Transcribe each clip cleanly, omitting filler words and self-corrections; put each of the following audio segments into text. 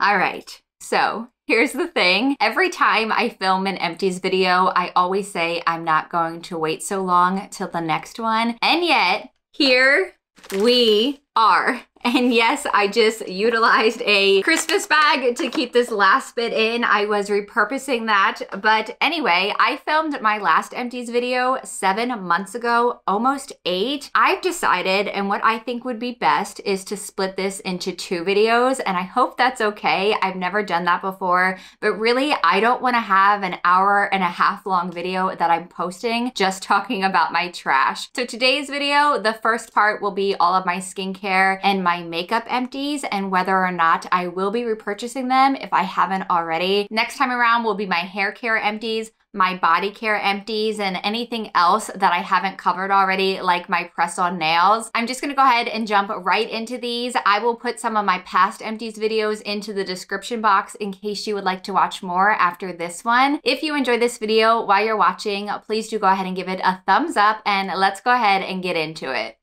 All right, so here's the thing. Every time I film an empties video, I always say I'm not going to wait so long till the next one. And yet, here we are. And yes, I just utilized a Christmas bag to keep this last bit in. I was repurposing that. But anyway, I filmed my last empties video 7 months ago, almost 8. I've decided, and what I think would be best is to split this into 2 videos. And I hope that's okay. I've never done that before, but really I don't want to have an hour-and-a-half long video that I'm posting just talking about my trash. So today's video, the first part will be all of my skincare and my makeup empties and whether or not I will be repurchasing them if I haven't already. Next time around will be my hair care empties, my body care empties, and anything else that I haven't covered already, like my press-on nails. I'm just gonna go ahead and jump right into these. I will put some of my past empties videos into the description box in case you would like to watch more after this one. If you enjoyed this video while you're watching, please do go ahead and give it a thumbs up, and let's go ahead and get into it.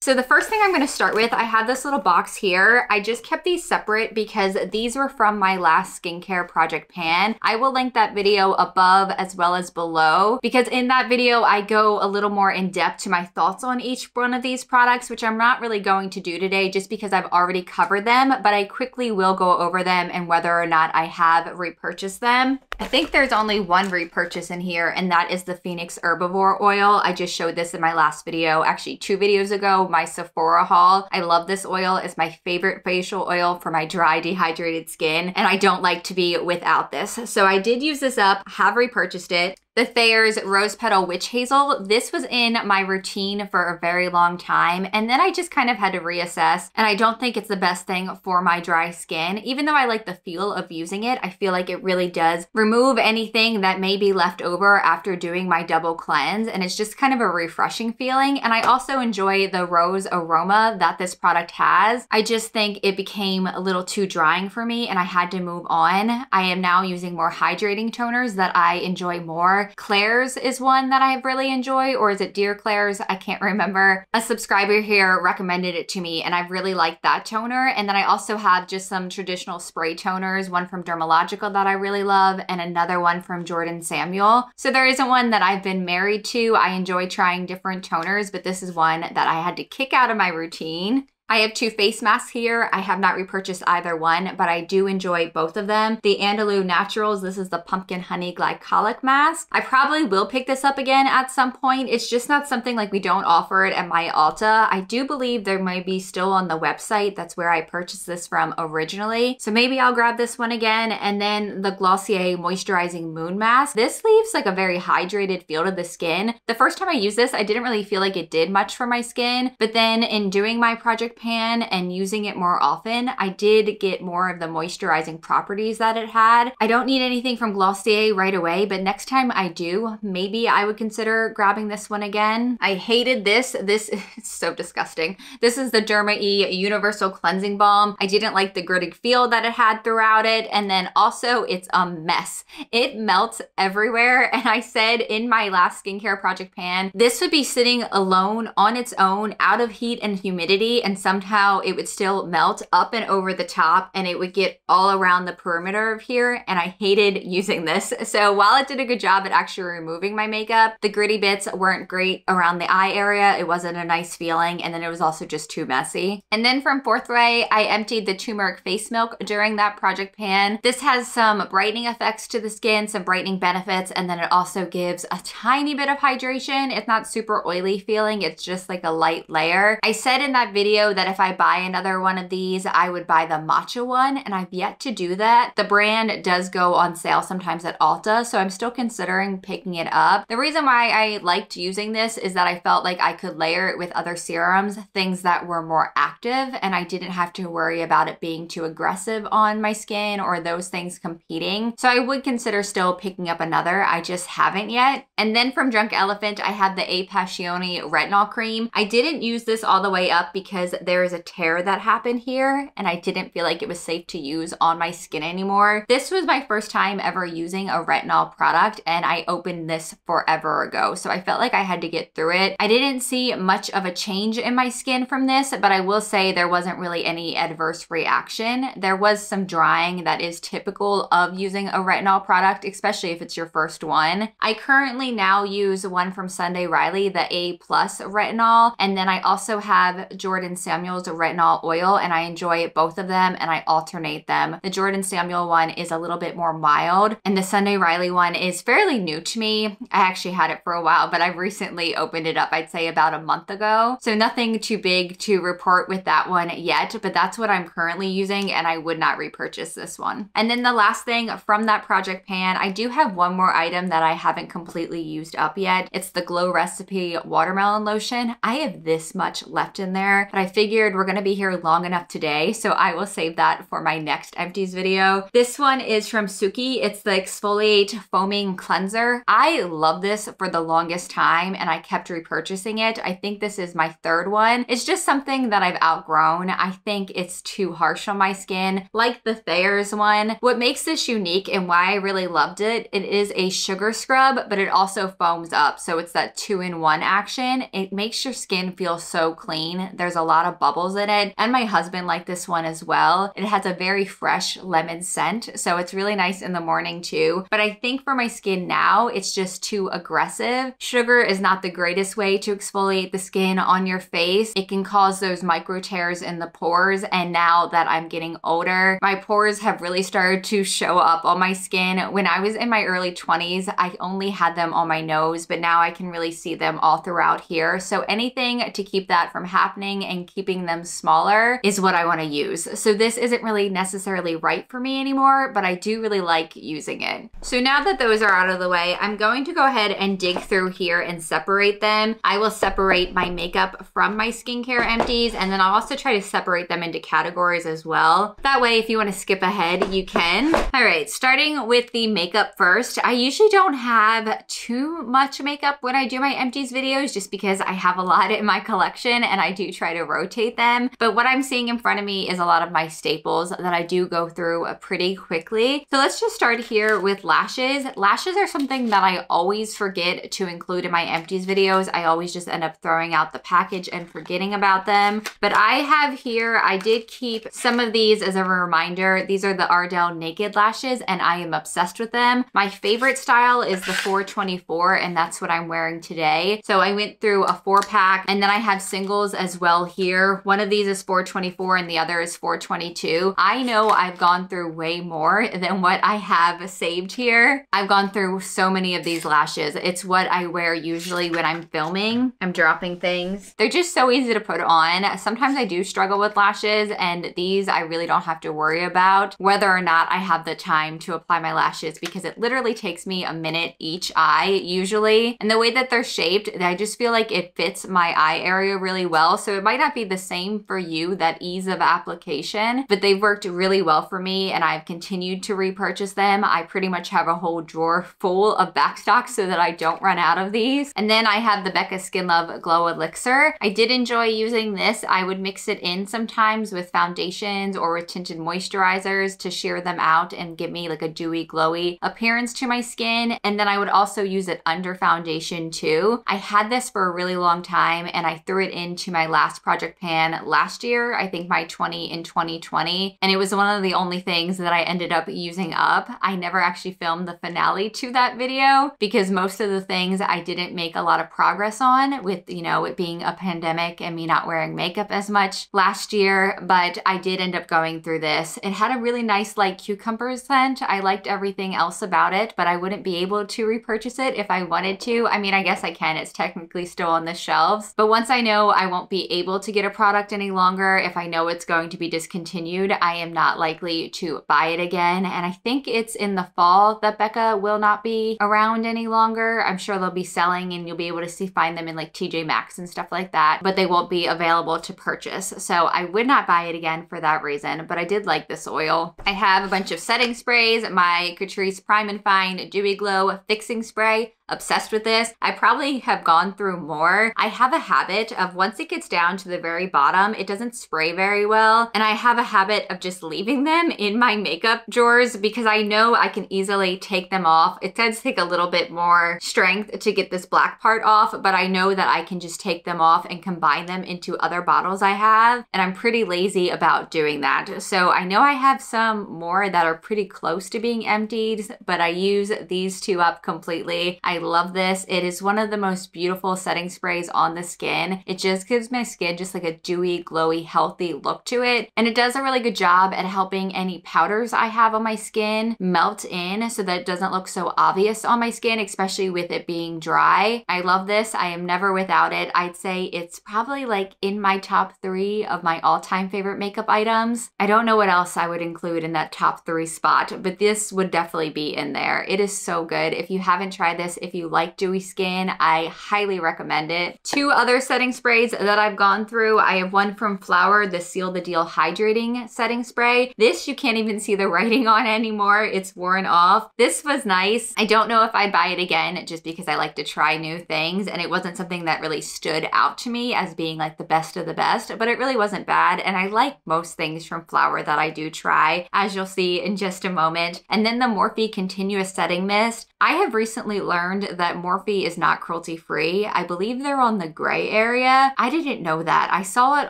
So the first thing I'm going to start with, I have this little box here. I just kept these separate because these were from my last skincare project pan. I will link that video above as well as below, because in that video I go a little more in depth to my thoughts on each one of these products, which I'm not really going to do today just because I've already covered them, but I quickly will go over them and whether or not I have repurchased them. I think there's only one repurchase in here, and that is the Phoenix Herbivore Oil. I just showed this in my last video, actually 2 videos ago, my Sephora haul. I love this oil. It's my favorite facial oil for my dry, dehydrated skin, and I don't like to be without this. So I did use this up, have repurchased it. The Thayer's Rose Petal Witch Hazel. This was in my routine for a very long time, and then I just kind of had to reassess, and I don't think it's the best thing for my dry skin. Even though I like the feel of using it, I feel like it really does remove anything that may be left over after doing my double cleanse, and it's just kind of a refreshing feeling. And I also enjoy the rose aroma that this product has. I just think it became a little too drying for me, and I had to move on. I am now using more hydrating toners that I enjoy more. Claire's is one that I really enjoy, or is it Dear Claire's? I can't remember. A subscriber here recommended it to me, and I really like that toner. And then I also have just some traditional spray toners, one from Dermalogica that I really love, and another one from Jordan Samuel. So there isn't one that I've been married to. I enjoy trying different toners, but this is one that I had to kick out of my routine. I have 2 face masks here. I have not repurchased either one, but I do enjoy both of them. The Andalou Naturals, this is the Pumpkin Honey Glycolic Mask. I probably will pick this up again at some point. It's just not something like we don't offer it at my Ulta. I do believe there might be still on the website. That's where I purchased this from originally. So maybe I'll grab this one again. And then the Glossier Moisturizing Moon Mask. This leaves like a very hydrated feel to the skin. The first time I used this, I didn't really feel like it did much for my skin. But then in doing my project pan and using it more often, I did get more of the moisturizing properties that it had. I don't need anything from Glossier right away, but next time I do, maybe I would consider grabbing this one again. I hated this. This is so disgusting. This is the Derma E Universal Cleansing Balm. I didn't like the gritted feel that it had throughout it, and then also it's a mess. It melts everywhere, and I said in my last skincare project pan, this would be sitting alone on its own out of heat and humidity, and somehow it would still melt up and over the top, and it would get all around the perimeter of here, and I hated using this. So while it did a good job at actually removing my makeup, the gritty bits weren't great around the eye area. It wasn't a nice feeling, and then it was also just too messy. And then from Fourth Ray, I emptied the turmeric face milk during that project pan. This has some brightening effects to the skin, some brightening benefits, and then it also gives a tiny bit of hydration. It's not super oily feeling. It's just like a light layer. I said in that video that if I buy another one of these, I would buy the matcha one, and I've yet to do that. The brand does go on sale sometimes at Ulta, so I'm still considering picking it up. The reason why I liked using this is that I felt like I could layer it with other serums, things that were more active, and I didn't have to worry about it being too aggressive on my skin or those things competing. So I would consider still picking up another. I just haven't yet. And then from Drunk Elephant, I had the A-Passione Retinol Cream. I didn't use this all the way up because there is a tear that happened here and I didn't feel like it was safe to use on my skin anymore. This was my first time ever using a retinol product and I opened this forever ago, so I felt like I had to get through it. I didn't see much of a change in my skin from this, but I will say there wasn't really any adverse reaction. There was some drying that is typical of using a retinol product, especially if it's your first one. I currently now use one from Sunday Riley, the A+ retinol, and then I also have Jordan Samuel's retinol oil, and I enjoy both of them and I alternate them. The Jordan Samuel one is a little bit more mild and the Sunday Riley one is fairly new to me. I actually had it for a while, but I've recently opened it up, I'd say about a month ago. So nothing too big to report with that one yet, but that's what I'm currently using and I would not repurchase this one. And then the last thing from that project pan, I do have one more item that I haven't completely used up yet. It's the Glow Recipe watermelon lotion. I have this much left in there, but I figured we're gonna be here long enough today, so I will save that for my next empties video. This one is from Suki. It's the Exfoliate Foaming Cleanser. I love this for the longest time and I kept repurchasing it. I think this is my third one. It's just something that I've outgrown. I think it's too harsh on my skin, like the Thayer's one. What makes this unique and why I really loved it, it is a sugar scrub, but it also foams up. So it's that two-in-one action. It makes your skin feel so clean. There's a lot of bubbles in it. And my husband liked this one as well. It has a very fresh lemon scent, so it's really nice in the morning too. But I think for my skin now, it's just too aggressive. Sugar is not the greatest way to exfoliate the skin on your face. It can cause those micro tears in the pores. And now that I'm getting older, my pores have really started to show up on my skin. When I was in my early 20s, I only had them on my nose, but now I can really see them all throughout here. So anything to keep that from happening and keeping them smaller is what I want to use. So this isn't really necessarily right for me anymore, but I do really like using it. So now that those are out of the way, I'm going to go ahead and dig through here and separate them. I will separate my makeup from my skincare empties, and then I'll also try to separate them into categories as well. That way, if you want to skip ahead, you can. All right, starting with the makeup first. I usually don't have too much makeup when I do my empties videos just because I have a lot in my collection and I do try to rotate them. But what I'm seeing in front of me is a lot of my staples that I do go through pretty quickly. So let's just start here with lashes. Lashes are something that I always forget to include in my empties videos. I always just end up throwing out the package and forgetting about them. But I have here, I did keep some of these as a reminder. These are the Ardell Naked Lashes and I am obsessed with them. My favorite style is the 424 and that's what I'm wearing today. So I went through a 4-pack and then I have singles as well here. One of these is 424 and the other is 422. I know I've gone through way more than what I have saved here. I've gone through so many of these lashes. It's what I wear usually when I'm filming. I'm dropping things. They're just so easy to put on. Sometimes I do struggle with lashes and these I really don't have to worry about whether or not I have the time to apply my lashes because it literally takes me a minute each eye usually. And the way that they're shaped, I just feel like it fits my eye area really well. So it might not be the same for you, that ease of application, but they've worked really well for me and I've continued to repurchase them. I pretty much have a whole drawer full of back stock so that I don't run out of these. And then I have the Becca Skin Love Glow Elixir. I did enjoy using this. I would mix it in sometimes with foundations or with tinted moisturizers to sheer them out and give me like a dewy, glowy appearance to my skin. And then I would also use it under foundation too. I had this for a really long time and I threw it into my last project pan last year, I think my 2020. And it was one of the only things that I ended up using up. I never actually filmed the finale to that video because most of the things I didn't make a lot of progress on with, you know, it being a pandemic and me not wearing makeup as much last year, but I did end up going through this. It had a really nice like cucumber scent. I liked everything else about it, but I wouldn't be able to repurchase it if I wanted to. I mean, I guess I can, it's technically still on the shelves, but once I know I won't be able to get a product any longer, if I know it's going to be discontinued, I am not likely to buy it again. And I think it's in the fall that Becca will not be around any longer. I'm sure they'll be selling and you'll be able to find them in like TJ Maxx and stuff like that, but they won't be available to purchase. So I would not buy it again for that reason, but I did like this oil. I have a bunch of setting sprays, my Catrice Prime and Fine Dewy Glow Fixing Spray. Obsessed with this. I probably have gone through more. I have a habit of once it gets down to the very very bottom. It doesn't spray very well, and I have a habit of just leaving them in my makeup drawers because I know I can easily take them off. It does take a little bit more strength to get this black part off, but I know that I can just take them off and combine them into other bottles I have, and I'm pretty lazy about doing that. So I know I have some more that are pretty close to being emptied, but I use these two up completely. I love this. It is one of the most beautiful setting sprays on the skin. It just gives my skin just like a dewy, glowy, healthy look to it, and it does a really good job at helping any powders I have on my skin melt in so that it doesn't look so obvious on my skin, especially with it being dry. I love this. I am never without it. I'd say it's probably like in my top 3 of my all-time favorite makeup items. I don't know what else I would include in that top 3 spot, but this would definitely be in there. It is so good. If you haven't tried this, if you like dewy skin, I highly recommend it. 2 other setting sprays that I've gone through. I have one from Flower, the Seal the Deal Hydrating Setting Spray. This you can't even see the writing on anymore. It's worn off. This was nice. I don't know if I'd buy it again just because I like to try new things, and it wasn't something that really stood out to me as being like the best of the best, but it really wasn't bad, and I like most things from Flower that I do try, as you'll see in just a moment. And then the Morphe Continuous Setting Mist. I have recently learned that Morphe is not cruelty free. I believe they're on the gray area. I didn't know that. I saw it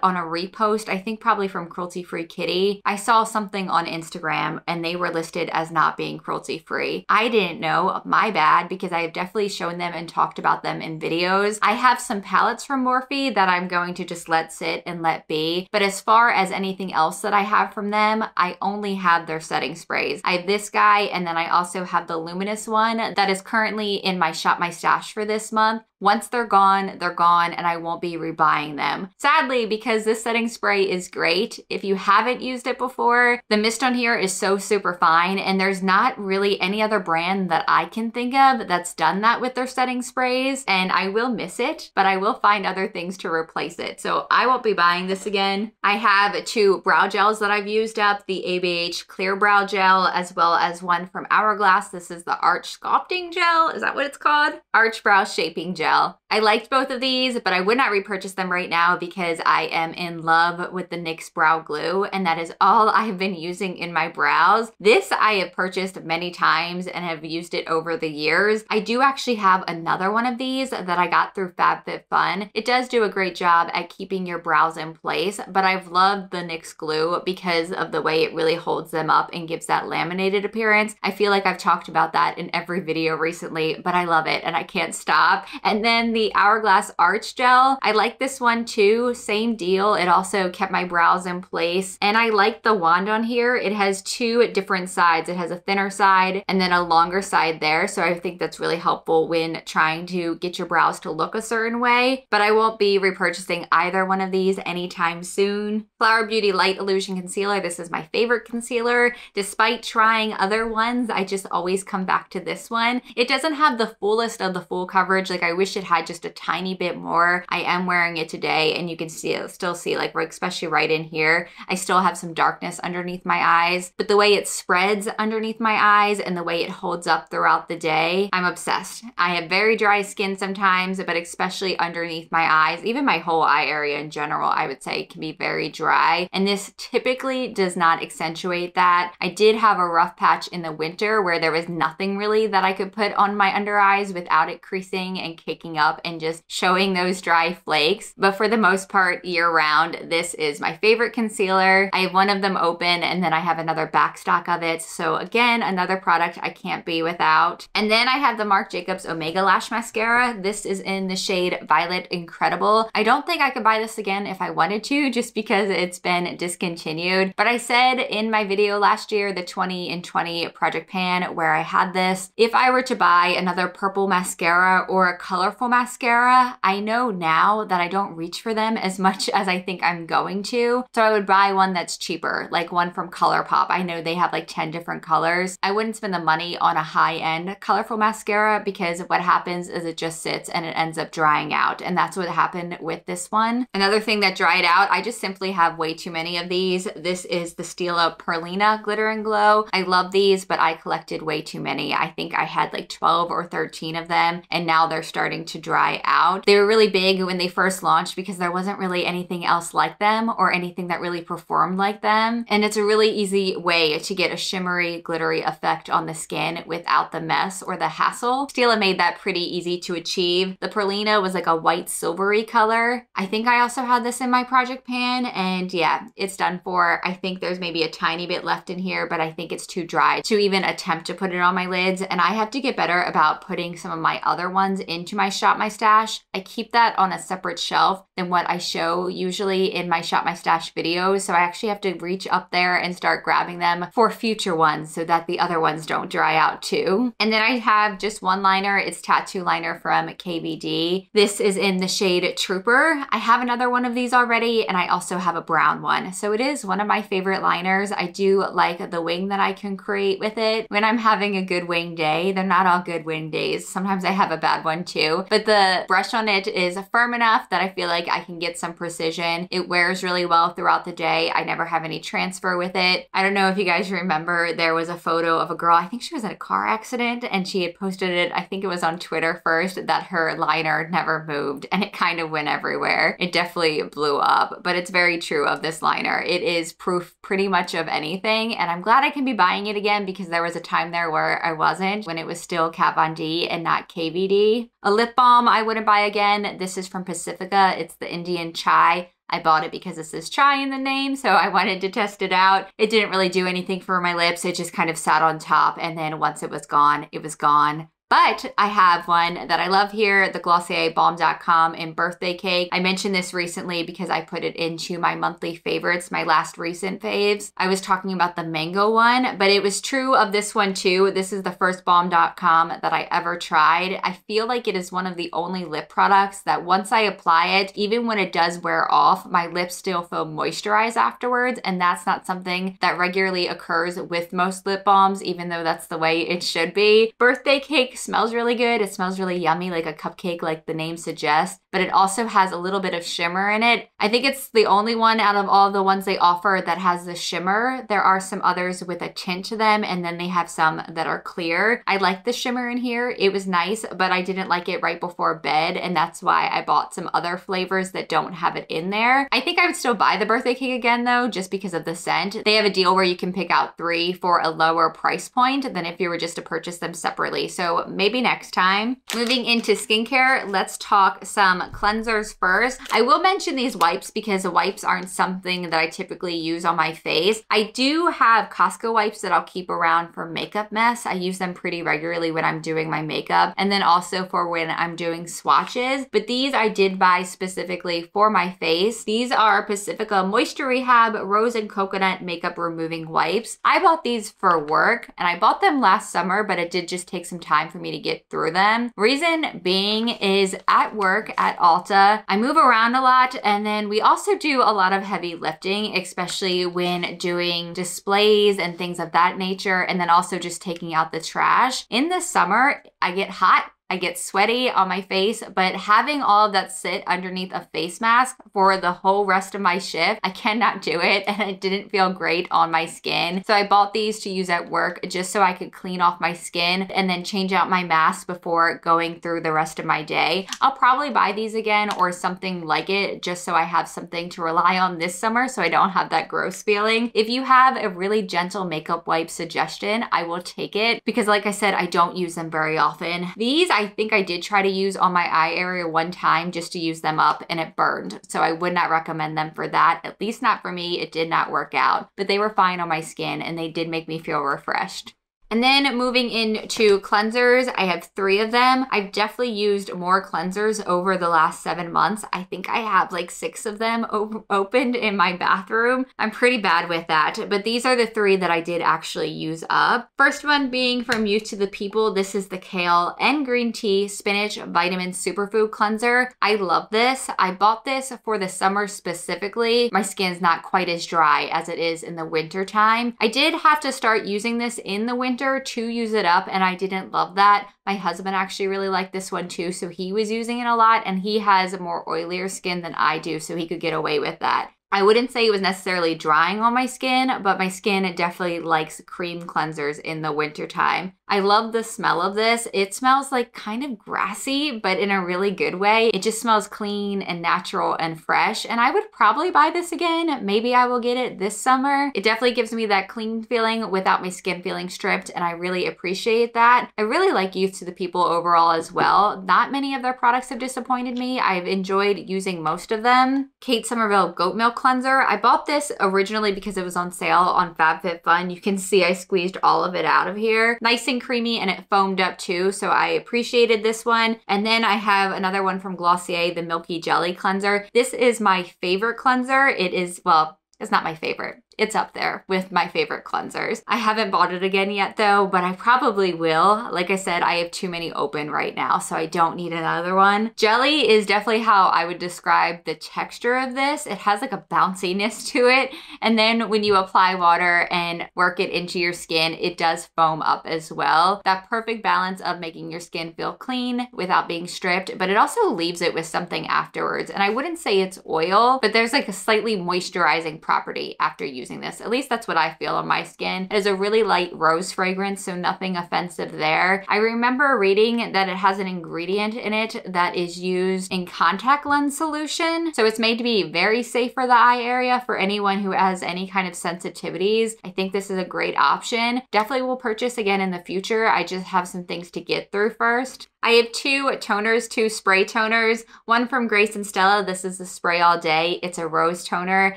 on a repost, I think probably from Cruelty Free Kitty. I saw something on Instagram and they were listed as not being cruelty free. I didn't know, my bad, because I have definitely shown them and talked about them in videos. I have some palettes from Morphe that I'm going to just let sit and let be, but as far as anything else that I have from them, I only have their setting sprays. I have this guy, and then I also have the Luminous one that is currently in my Shop My Stash for this month. Once they're gone, and I won't be rebuying them. Sadly, because this setting spray is great. If you haven't used it before, the mist on here is so super fine, and there's not really any other brand that I can think of that's done that with their setting sprays, and I will miss it, but I will find other things to replace it. So I won't be buying this again. I have 2 brow gels that I've used up, the ABH Clear Brow Gel, as well as one from Hourglass. This is the Arch Sculpting Gel. Is that what it's called? Arch Brow Shaping Gel. I liked both of these, but I would not repurchase them right now because I am in love with the NYX Brow Glue, and that is all I have been using in my brows. This I have purchased many times and have used it over the years. I do actually have another one of these that I got through FabFitFun. It does do a great job at keeping your brows in place, but I've loved the NYX Glue because of the way it really holds them up and gives that laminated appearance. I feel like I've talked about that in every video recently, but I love it and I can't stop. And then the Hourglass Arch Gel. I like this one too, same deal. It also kept my brows in place. And I like the wand on here. It has 2 different sides. It has a thinner side and then a longer side there. So I think that's really helpful when trying to get your brows to look a certain way, but I won't be repurchasing either one of these anytime soon. Flower Beauty Light Illusion Concealer. This is my favorite concealer. Despite trying other ones, I just always come back to this one. It doesn't have the fullest of the full coverage. Like I wish it had just a tiny bit more. I am wearing it today and you can see it, still see like especially right in here, I still have some darkness underneath my eyes, but the way it spreads underneath my eyes and the way it holds up throughout the day, I'm obsessed. I have very dry skin sometimes, but especially underneath my eyes, even my whole eye area in general, I would say can be very dry, and this typically does not accentuate that. I did have a rough patch in the winter where there was nothing really that I could put on my under eyes without it creasing and kicking up and just showing those dry flakes. But for the most part, year round, this is my favorite concealer. I have one of them open and then I have another back stock of it. So again, another product I can't be without. And then I have the Marc Jacobs Omega Lash Mascara. This is in the shade Violet Incredible. I don't think I could buy this again if I wanted to, just because it's been discontinued. But I said in my video last year, the 20 in 20 Project Pan, where I had this, if I were to buy another purple mascara or a colorful mascara, I know now that I don't reach for them as much as I think I'm going to. So I would buy one that's cheaper, like one from ColourPop. I know they have like 10 different colors. I wouldn't spend the money on a high-end colorful mascara because what happens is it just sits and it ends up drying out. And that's what happened with this one. Another thing that dried out, I just simply have way too many of these. This is the Stila Perlina Glitter and Glow. I love these, but I collected way too many. I think I had like 12 or 13 of them and now they're starting starting to dry out. They were really big when they first launched because there wasn't really anything else like them or anything that really performed like them. And it's a really easy way to get a shimmery, glittery effect on the skin without the mess or the hassle. Stila made that pretty easy to achieve. The Perlina was like a white silvery color. I think I also had this in my project pan, and yeah, it's done for. I think there's maybe a tiny bit left in here, but I think it's too dry to even attempt to put it on my lids, and I have to get better about putting some of my other ones into my Shop My Stash. I keep that on a separate shelf than what I show usually in my Shop My Stash videos, so I actually have to reach up there and start grabbing them for future ones so that the other ones don't dry out too. And then I have just one liner. It's Tattoo Liner from KVD. This is in the shade Trooper. I have another one of these already, and I also have a brown one, so it is one of my favorite liners. I do like the wing that I can create with it. When I'm having a good wing day — they're not all good wing days, sometimes I have a bad one too — but the brush on it is firm enough that I feel like I can get some precision. It wears really well throughout the day. I never have any transfer with it. I don't know if you guys remember, there was a photo of a girl, I think she was in a car accident, and she had posted it, I think it was on Twitter first, that her liner never moved, and it kind of went everywhere. It definitely blew up, but it's very true of this liner. It is proof pretty much of anything, and I'm glad I can be buying it again, because there was a time there where I wasn't, when it was still Kat Von D and not KVD. A lip balm I wouldn't buy again. This is from Pacifica. It's the Indian Chai. I bought it because it says chai in the name, so I wanted to test it out. It didn't really do anything for my lips. It just kind of sat on top, and then once it was gone, it was gone. But I have one that I love here, the Glossier Balm.com in Birthday Cake. I mentioned this recently because I put it into my monthly favorites, my last recent faves. I was talking about the mango one, but it was true of this one too. This is the first Balm.com that I ever tried. I feel like it is one of the only lip products that once I apply it, even when it does wear off, my lips still feel moisturized afterwards, and that's not something that regularly occurs with most lip balms, even though that's the way it should be. Birthday Cake smells really good. It smells really yummy, like a cupcake, like the name suggests, but it also has a little bit of shimmer in it. I think it's the only one out of all the ones they offer that has the shimmer. There are some others with a tint to them, and then they have some that are clear. I like the shimmer in here. It was nice, but I didn't like it right before bed, and that's why I bought some other flavors that don't have it in there. I think I would still buy the Birthday Cake again though, just because of the scent. They have a deal where you can pick out 3 for a lower price point than if you were just to purchase them separately, so maybe next time. Moving into skincare, let's talk some cleansers first. I will mention these wipes because wipes aren't something that I typically use on my face. I do have Costco wipes that I'll keep around for makeup mess. I use them pretty regularly when I'm doing my makeup, and then also for when I'm doing swatches, but these I did buy specifically for my face. These are Pacifica Moisture Rehab Rose and Coconut Makeup Removing Wipes. I bought these for work, and I bought them last summer, but it did just take some time for me to get through them. Reason being is at work at Ulta, I move around a lot, and then we also do a lot of heavy lifting, especially when doing displays and things of that nature, and then also just taking out the trash. In the summer, I get hot, I get sweaty on my face, but having all of that sit underneath a face mask for the whole rest of my shift, I cannot do it, and it didn't feel great on my skin. So I bought these to use at work just so I could clean off my skin and then change out my mask before going through the rest of my day. I'll probably buy these again or something like it just so I have something to rely on this summer so I don't have that gross feeling. If you have a really gentle makeup wipe suggestion, I will take it because, like I said, I don't use them very often. These I think I did try to use on my eye area one time just to use them up, and it burned. So I would not recommend them for that, at least not for me. It did not work out, but they were fine on my skin, and they did make me feel refreshed. And then moving into cleansers, I have 3 of them. I've definitely used more cleansers over the last 7 months. I think I have like 6 of them opened in my bathroom. I'm pretty bad with that, but these are the 3 that I did actually use up. First one being from Youth To The People. This is the Kale and Green Tea Spinach Vitamin Superfood Cleanser. I love this. I bought this for the summer specifically. My skin's not quite as dry as it is in the winter time. I did have to start using this in the winter to use it up, and I didn't love that. My husband actually really liked this one too, so he was using it a lot, and he has more oilier skin than I do, so he could get away with that. I wouldn't say it was necessarily drying on my skin, but my skin definitely likes cream cleansers in the wintertime. I love the smell of this. It smells like kind of grassy, but in a really good way. It just smells clean and natural and fresh, and I would probably buy this again. Maybe I will get it this summer. It definitely gives me that clean feeling without my skin feeling stripped, and I really appreciate that. I really like Youth to the People overall as well. Not many of their products have disappointed me. I've enjoyed using most of them. Kate Somerville Goat Milk Cleanser. I bought this originally because it was on sale on FabFitFun. You can see I squeezed all of it out of here. Nice and creamy, and it foamed up too, so I appreciated this one. And then I have another one from Glossier, the Milky Jelly Cleanser. This is my favorite cleanser. It is, well, it's not my favorite. It's up there with my favorite cleansers. I haven't bought it again yet though, but I probably will. Like I said, I have too many open right now, so I don't need another one. Jelly is definitely how I would describe the texture of this. It has like a bounciness to it. And then when you apply water and work it into your skin, it does foam up as well. That perfect balance of making your skin feel clean without being stripped, but it also leaves it with something afterwards. And I wouldn't say it's oil, but there's like a slightly moisturizing property after using this. At least that's what I feel on my skin. It is a really light rose fragrance, so nothing offensive there. I remember reading that it has an ingredient in it that is used in contact lens solution. So it's made to be very safe for the eye area for anyone who has any kind of sensitivities. I think this is a great option. Definitely will purchase again in the future. I just have some things to get through first. I have two spray toners, one from Grace and Stella. This is the Spray All Day. It's a rose toner.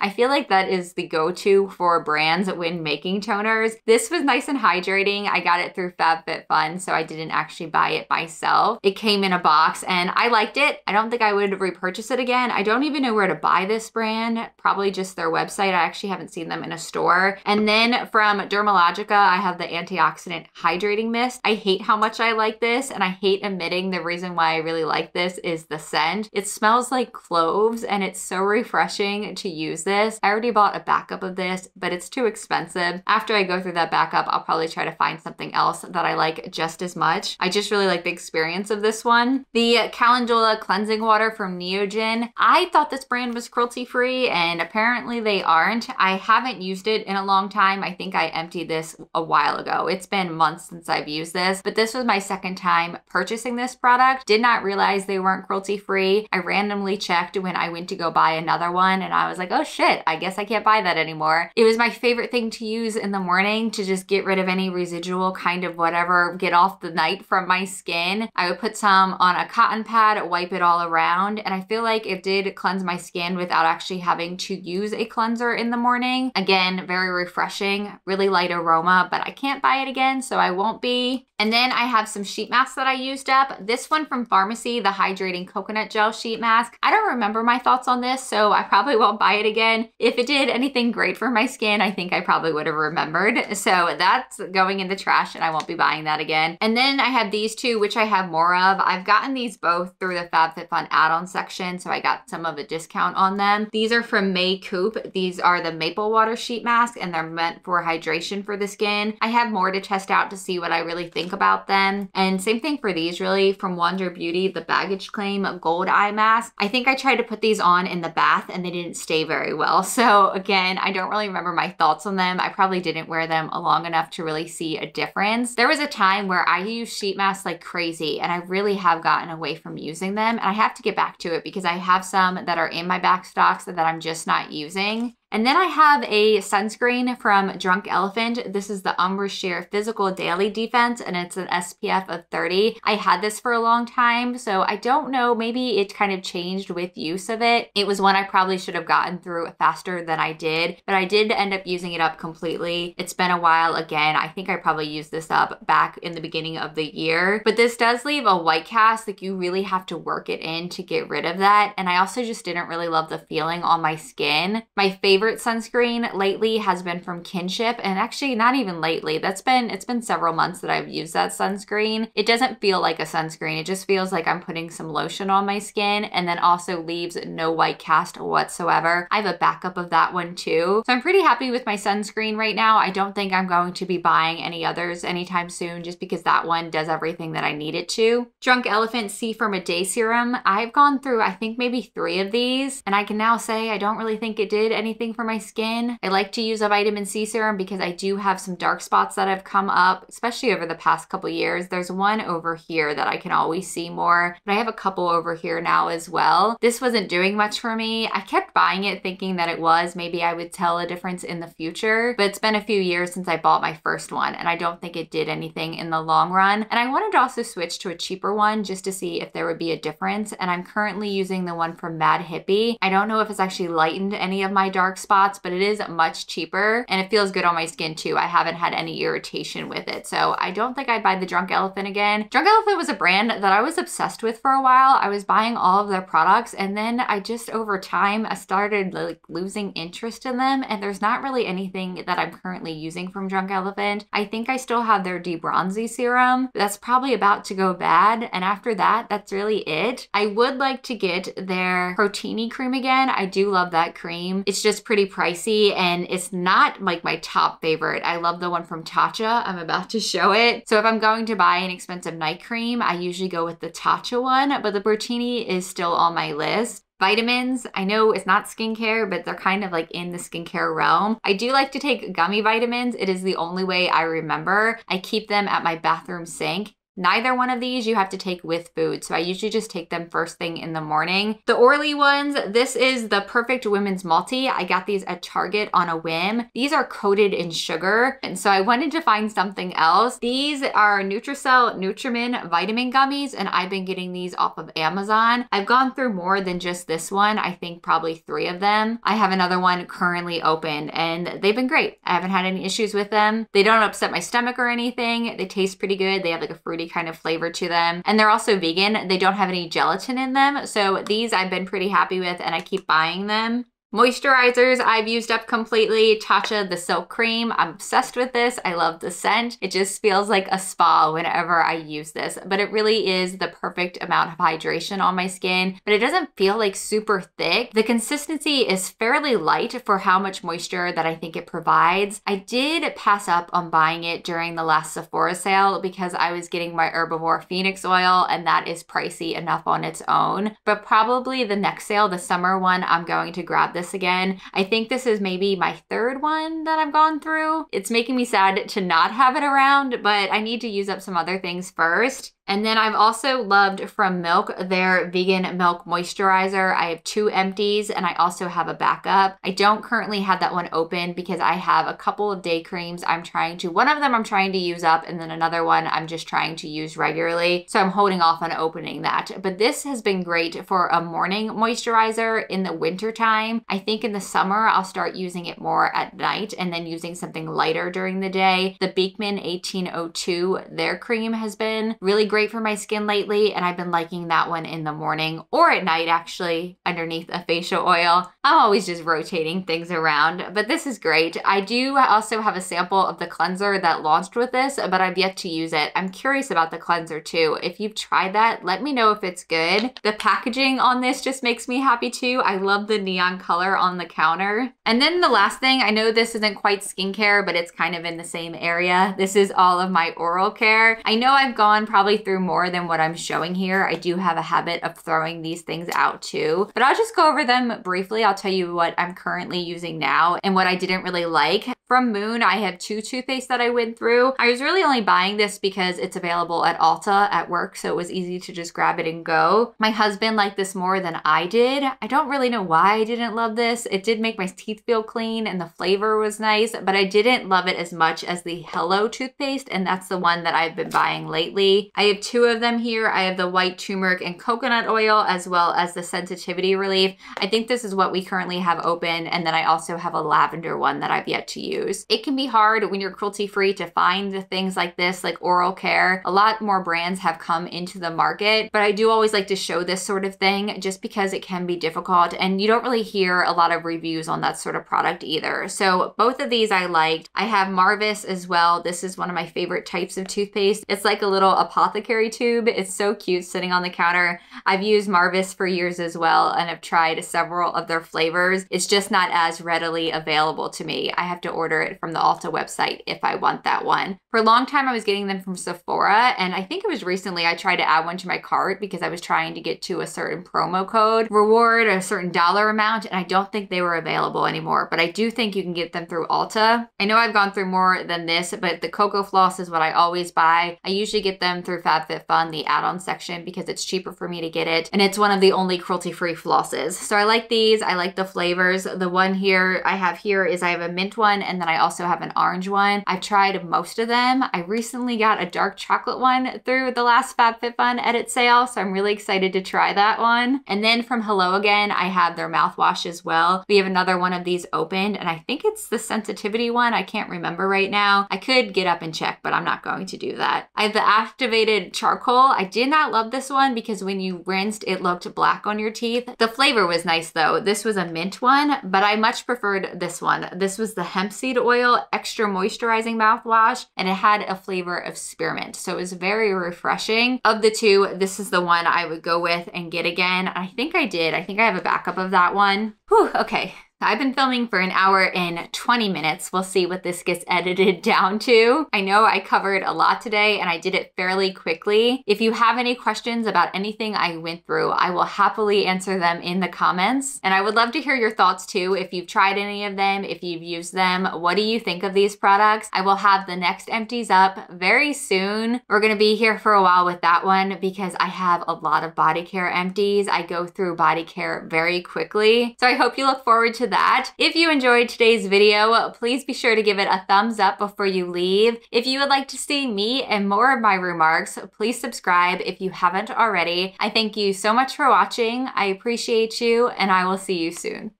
I feel like that is the go-to for brands when making toners. This was nice and hydrating. I got it through FabFitFun, so I didn't actually buy it myself. It came in a box and I liked it. I don't think I would repurchase it again. I don't even know where to buy this brand, probably just their website. I actually haven't seen them in a store. And then from Dermalogica, I have the antioxidant hydrating mist. I hate how much I like this, and I hate admitting the reason why I really like this is the scent. It smells like cloves and it's so refreshing to use this. I already bought a backup of this, but it's too expensive. After I go through that backup, I'll probably try to find something else that I like just as much. I just really like the experience of this one. The Calendula Cleansing Water from Neogen. I thought this brand was cruelty-free and apparently they aren't. I haven't used it in a long time. I think I emptied this a while ago. It's been months since I've used this, but this was my second time purchasing this product. Did not realize they weren't cruelty-free. I randomly checked when I went to go buy another one and I was like, oh shit, I guess I can't buy that anymore. It was my favorite thing to use in the morning to just get rid of any residual kind of whatever, get off the night from my skin. I would put some on a cotton pad, wipe it all around, and I feel like it did cleanse my skin without actually having to use a cleanser in the morning. Again, very refreshing, really light aroma, but I can't buy it again, so I won't be. And then I have some sheet masks that I used up. This one from Pharmacy, the Hydrating Coconut Gel Sheet Mask. I don't remember my thoughts on this, so I probably won't buy it again. If it did anything great for my skin, I think I probably would have remembered. So that's going in the trash and I won't be buying that again. And then I have these two, which I have more of. I've gotten these both through the FabFitFun add-on section, so I got some of a discount on them. These are from May Coop. These are the Maple Water Sheet Mask, and they're meant for hydration for the skin. I have more to test out to see what I really think about them. And same thing for these, really, from Wonder Beauty, the Baggage Claim Gold Eye Mask. I think I tried to put these on in the bath and they didn't stay very well. So again, I don't really remember my thoughts on them. I probably didn't wear them long enough to really see a difference. There was a time where I used sheet masks like crazy and I really have gotten away from using them. And I have to get back to it because I have some that are in my back stocks that I'm just not using. And then I have a sunscreen from Drunk Elephant. This is the Ombre Sheer Physical Daily Defense, and it's an SPF of 30. I had this for a long time, so I don't know, maybe it kind of changed with use of it. It was one I probably should have gotten through faster than I did, but I did end up using it up completely. It's been a while again. I think I probably used this up back in the beginning of the year, but this does leave a white cast. Like, you really have to work it in to get rid of that. And I also just didn't really love the feeling on my skin. My favorite favorite sunscreen lately has been from Kinship, and actually not even lately. It's been several months that I've used that sunscreen. It doesn't feel like a sunscreen. It just feels like I'm putting some lotion on my skin, and then also leaves no white cast whatsoever. I have a backup of that one too. So I'm pretty happy with my sunscreen right now. I don't think I'm going to be buying any others anytime soon, just because that one does everything that I need it to. Drunk Elephant C From A Day Serum. I've gone through, I think, maybe 3 of these, and I can now say I don't really think it did anything for my skin. I like to use a vitamin C serum because I do have some dark spots that have come up, especially over the past couple years. There's one over here that I can always see more, but I have a couple over here now as well. This wasn't doing much for me. I kept buying it thinking that it was. Maybe I would tell a difference in the future, but it's been a few years since I bought my first one, and I don't think it did anything in the long run. And I wanted to also switch to a cheaper one just to see if there would be a difference, and I'm currently using the one from Mad Hippie. I don't know if it's actually lightened any of my dark spots, but it is much cheaper, and it feels good on my skin too. I haven't had any irritation with it, so I don't think I'd buy the Drunk Elephant again. Drunk Elephant was a brand that I was obsessed with for a while. I was buying all of their products, and then I just, over time, I started like losing interest in them, and there's not really anything that I'm currently using from Drunk Elephant. I think I still have their Debronzy serum. That's probably about to go bad, and after that, that's really it. I would like to get their Proteini cream again. I do love that cream. It's just pretty pricey, and it's not like my top favorite. I love the one from Tatcha. I'm about to show it. So if I'm going to buy an expensive night cream, I usually go with the Tatcha one, but the Proteini is still on my list. Vitamins, I know it's not skincare, but they're kind of like in the skincare realm. I do like to take gummy vitamins. It is the only way I remember. I keep them at my bathroom sink. Neither one of these you have to take with food, so I usually just take them first thing in the morning. The Orly ones, this is the Perfect Women's Multi. I got these at Target on a whim. These are coated in sugar, and so I wanted to find something else. These are Nutricel Nutrimin Vitamin Gummies, and I've been getting these off of Amazon. I've gone through more than just this one. I think probably 3 of them. I have another one currently open, and they've been great. I haven't had any issues with them. They don't upset my stomach or anything. They taste pretty good. They have like a fruity kind of flavor to them, and they're also vegan. They don't have any gelatin in them, so these I've been pretty happy with, and I keep buying them. Moisturizers I've used up completely. Tatcha the Silk Cream. I'm obsessed with this. I love the scent. It just feels like a spa whenever I use this, but it really is the perfect amount of hydration on my skin, but it doesn't feel like super thick. The consistency is fairly light for how much moisture that I think it provides. I did pass up on buying it during the last Sephora sale because I was getting my Herbivore Phoenix Oil, and that is pricey enough on its own, but probably the next sale, the summer one, I'm going to grab this again. I think this is maybe my 3rd one that I've gone through. It's making me sad to not have it around, but I need to use up some other things first. And then I've also loved from Milk, their Vegan Milk Moisturizer. I have 2 empties, and I also have a backup. I don't currently have that one open because I have a couple of day creams one of them I'm trying to use up, and then another one I'm just trying to use regularly. So I'm holding off on opening that. But this has been great for a morning moisturizer in the winter time. I think in the summer, I'll start using it more at night and then using something lighter during the day. The Beekman 1802, their cream has been really great for my skin lately, and I've been liking that one in the morning or at night, actually, underneath a facial oil. I'm always just rotating things around, but this is great. I do also have a sample of the cleanser that launched with this, but I've yet to use it. I'm curious about the cleanser too. If you've tried that, let me know if it's good. The packaging on this just makes me happy too. I love the neon color on the counter. And then the last thing, I know this isn't quite skincare, but it's kind of in the same area. This is all of my oral care. I know I've gone probably through more than what I'm showing here. I do have a habit of throwing these things out too, but I'll just go over them briefly. I'll tell you what I'm currently using now and what I didn't really like. From Moon, I have 2 toothpaste that I went through. I was really only buying this because it's available at Ulta at work, so it was easy to just grab it and go. My husband liked this more than I did. I don't really know why I didn't love this. It did make my teeth feel clean and the flavor was nice, but I didn't love it as much as the Hello toothpaste, and that's the one that I've been buying lately. I have have two of them here. I have the white turmeric and coconut oil, as well as the sensitivity relief. I think this is what we currently have open, and then I also have a lavender one that I've yet to use. It can be hard when you're cruelty-free to find things like this, like oral care. A lot more brands have come into the market, but I do always like to show this sort of thing just because it can be difficult, and you don't really hear a lot of reviews on that sort of product either. So both of these I liked. I have Marvis as well. This is one of my favorite types of toothpaste. It's like a little apothecary tube. It's so cute sitting on the counter. I've used Marvis for years as well, and I've tried several of their flavors. It's just not as readily available to me. I have to order it from the Ulta website if I want that one. For a long time, I was getting them from Sephora, and I think it was recently I tried to add one to my cart because I was trying to get to a certain promo code reward, a certain dollar amount, and I don't think they were available anymore, but I do think you can get them through Ulta. I know I've gone through more than this, but the Cocoa Floss is what I always buy. I usually get them through FabFitFun, the add-on section, because it's cheaper for me to get it, and it's one of the only cruelty-free flosses. So I like these. I like the flavors. The one here I have here is I have a mint one, and then I also have an orange one. I've tried most of them. I recently got a dark chocolate one through the last FabFitFun edit sale, so I'm really excited to try that one. And then from Hello Again, I have their mouthwash as well. We have another one of these opened, and I think it's the sensitivity one. I can't remember right now. I could get up and check, but I'm not going to do that. I have the activated charcoal. I did not love this one because when you rinsed, it looked black on your teeth. The flavor was nice though. This was a mint one, but I much preferred this one. This was the hemp seed oil extra moisturizing mouthwash, and it had a flavor of spearmint. So it was very refreshing. Of the two, this is the one I would go with and get again. I think I did. I think I have a backup of that one. Whew, okay. I've been filming for an hour and 20 minutes. We'll see what this gets edited down to. I know I covered a lot today and I did it fairly quickly. If you have any questions about anything I went through, I will happily answer them in the comments. And I would love to hear your thoughts too. If you've tried any of them, if you've used them, what do you think of these products? I will have the next empties up very soon. We're gonna be here for a while with that one because I have a lot of body care empties. I go through body care very quickly. So I hope you look forward to that. If you enjoyed today's video, please be sure to give it a thumbs up before you leave. If you would like to see me and more of my remarks, please subscribe if you haven't already. I thank you so much for watching. I appreciate you, and I will see you soon.